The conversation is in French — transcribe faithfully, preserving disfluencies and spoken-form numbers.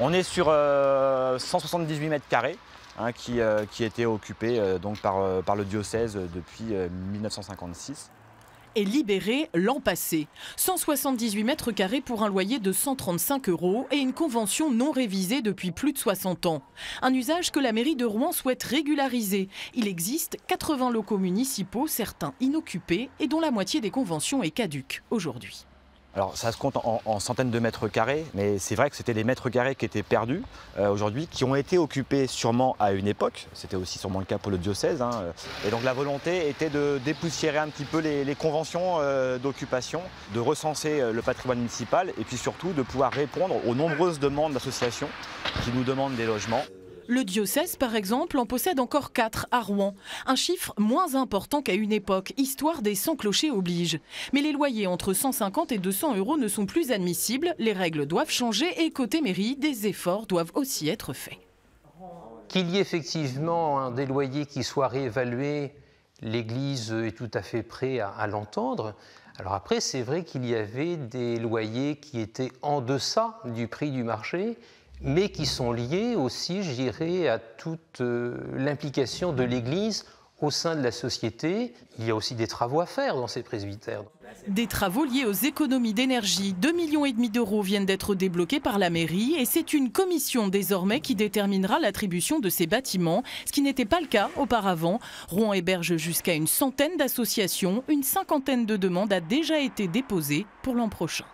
On est sur euh, cent soixante-dix-huit mètres carrés hein, qui, euh, qui étaient occupés euh, donc par, euh, par le diocèse depuis euh, mille neuf cent cinquante-six. Et libéré l'an passé. cent soixante-dix-huit mètres carrés pour un loyer de cent trente-cinq euros et une convention non révisée depuis plus de soixante ans. Un usage que la mairie de Rouen souhaite régulariser. Il existe quatre-vingts locaux municipaux, certains inoccupés et dont la moitié des conventions est caduque aujourd'hui. Alors ça se compte en, en centaines de mètres carrés, mais c'est vrai que c'était des mètres carrés qui étaient perdus euh, aujourd'hui, qui ont été occupés sûrement à une époque, c'était aussi sûrement le cas pour le diocèse, hein, et donc la volonté était de dépoussiérer un petit peu les, les conventions euh, d'occupation, de recenser le patrimoine municipal et puis surtout de pouvoir répondre aux nombreuses demandes d'associations qui nous demandent des logements. Le diocèse, par exemple, en possède encore quatre à Rouen. Un chiffre moins important qu'à une époque, histoire des sans-clochers oblige. Mais les loyers entre cent cinquante et deux cents euros ne sont plus admissibles, les règles doivent changer et côté mairie, des efforts doivent aussi être faits. Qu'il y ait effectivement hein, des loyers qui soient réévalués, l'Église est tout à fait prête à, à l'entendre. Alors après, c'est vrai qu'il y avait des loyers qui étaient en deçà du prix du marché, mais qui sont liés aussi, je dirais, à toute euh, l'implication de l'Église au sein de la société. Il y a aussi des travaux à faire dans ces presbytères. Des travaux liés aux économies d'énergie. deux virgule cinq millions d'euros viennent d'être débloqués par la mairie et c'est une commission désormais qui déterminera l'attribution de ces bâtiments, ce qui n'était pas le cas auparavant. Rouen héberge jusqu'à une centaine d'associations. Une cinquantaine de demandes a déjà été déposée pour l'an prochain.